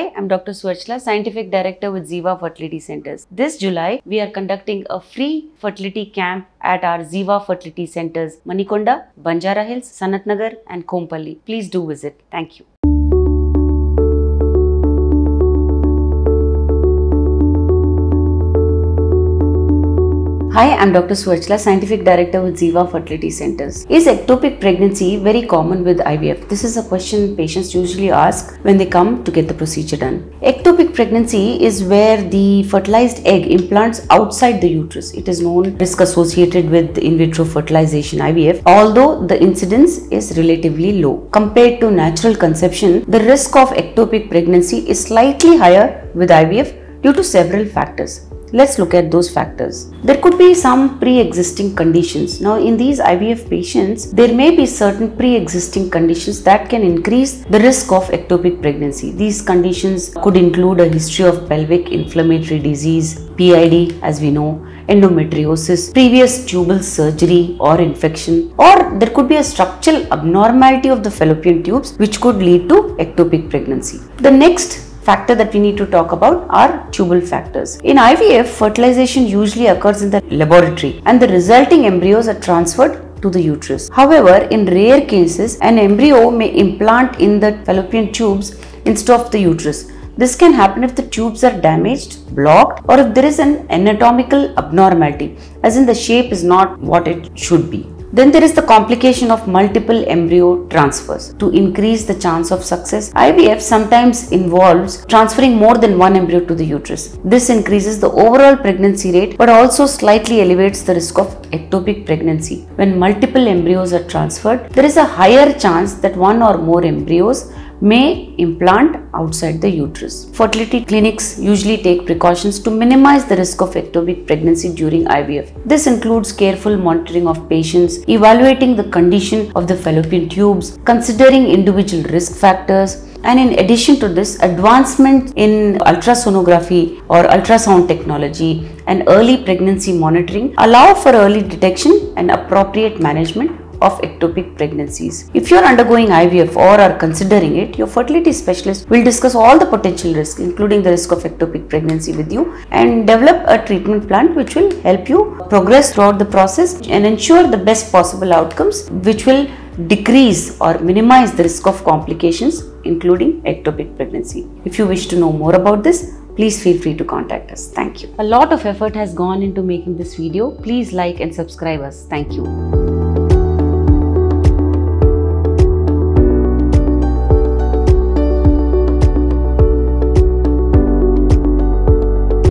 Hi, I'm Dr. Suvarchalaa, Scientific Director with Ziva Fertility Centers. This July, we are conducting a free fertility camp at our Ziva Fertility Centers, Manikonda, Banjara Hills, Sanatnagar and Kompalli. Please do visit. Thank you. Hi, I'm Dr. Suvarchalaa, Scientific Director with Ziva Fertility Centers. Is ectopic pregnancy very common with IVF? This is a question patients usually ask when they come to get the procedure done. Ectopic pregnancy is where the fertilized egg implants outside the uterus. It is known risk associated with in vitro fertilization IVF, although the incidence is relatively low. Compared to natural conception, the risk of ectopic pregnancy is slightly higher with IVF due to several factors. Let's look at those factors. There could be some pre-existing conditions. Now, in these IVF patients, there may be certain pre-existing conditions that can increase the risk of ectopic pregnancy. These conditions could include a history of pelvic inflammatory disease, PID as we know, endometriosis, previous tubal surgery or infection, or there could be a structural abnormality of the fallopian tubes which could lead to ectopic pregnancy. The next factor that we need to talk about are tubal factors. In IVF, fertilization usually occurs in the laboratory and the resulting embryos are transferred to the uterus. However, in rare cases, an embryo may implant in the fallopian tubes instead of the uterus. This can happen if the tubes are damaged, blocked, or if there is an anatomical abnormality, as in the shape is not what it should be. Then there is the complication of multiple embryo transfers. To increase the chance of success, IVF sometimes involves transferring more than one embryo to the uterus. This increases the overall pregnancy rate but also slightly elevates the risk of ectopic pregnancy. When multiple embryos are transferred, there is a higher chance that one or more embryos may implant outside the uterus. Fertility clinics usually take precautions to minimize the risk of ectopic pregnancy during IVF. This includes careful monitoring of patients, evaluating the condition of the fallopian tubes, considering individual risk factors, and in addition to this, advancement in ultrasonography or ultrasound technology and early pregnancy monitoring allow for early detection and appropriate management of ectopic pregnancies. If you are undergoing IVF or are considering it, your fertility specialist will discuss all the potential risks, including the risk of ectopic pregnancy with you, and develop a treatment plan which will help you progress throughout the process and ensure the best possible outcomes, which will decrease or minimize the risk of complications, including ectopic pregnancy. If you wish to know more about this, please feel free to contact us. Thank you. A lot of effort has gone into making this video. Please like and subscribe us. Thank you.